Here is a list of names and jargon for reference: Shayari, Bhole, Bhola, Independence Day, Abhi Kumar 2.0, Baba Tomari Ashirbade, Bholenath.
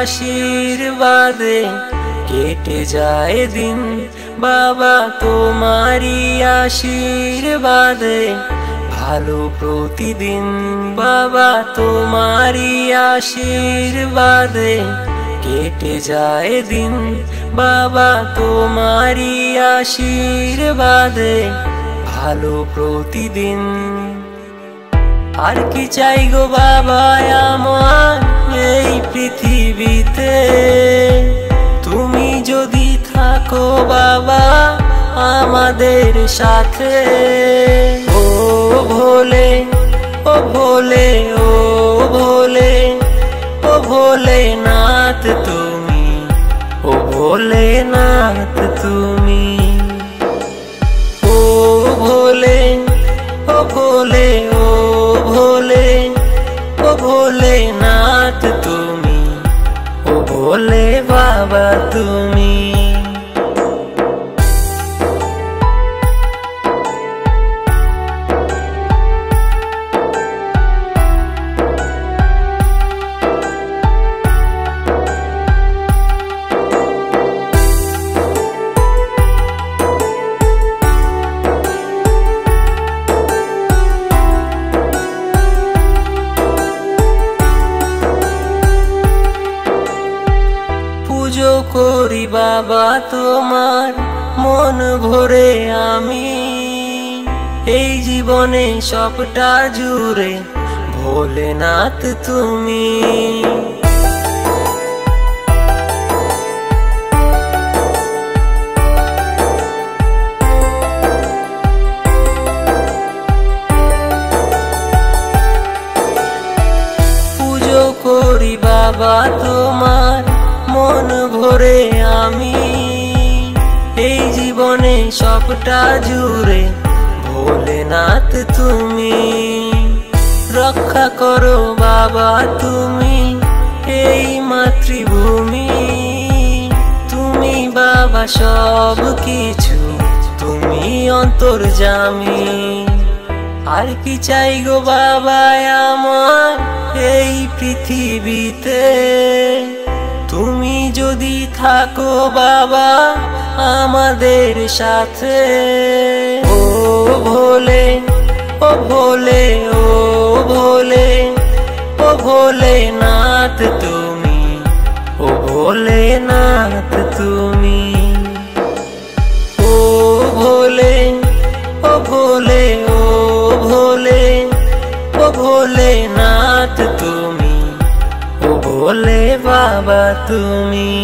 आशीर्वादे केटे जाए दिन, बाबा तुम्हारी आशीर्वादे भालो प्रतिदिन। बाबा तुम्हारी आशीर्वादे केटे जाए दिन, बाबा तुम्हारी आशीर्वादे भालो प्रतिदिन। आर कि चाइ गो बाबा आमार एई पृथिबीते, तुमी जोदि थाको बाबा आमादेर साथे। ओ भोले भोलेनाथ तुमी, ओ भोलेनाथ तुमी। ओ भोलेनाथ तुमी, ओ भोले बाबा तुमी। करी बाबा तोमार मन भरे आमी, एई जीवने सबटा जुड़े भोलेनाथ तुमी। पूजो करी बाबा तोमार मन भरे आमी, एई जीवने सबटा जुड़े भोलेनाथ तुमी। रक्षा करो बाबा तुमी एई मातृभूमि, तुमी बाबा सब किछु, तुमी अंतर्यामी। आर कि चाइ गो बाबा आमार एई पृथिबीते, तुमी जोदि थाको बाबा आमादेर साथे। ओ भोलेनाथ तुमी, ओ भोलेनाथ तुमी। ओ भोलेनाथ तुमी, भोले बाबा तुमी।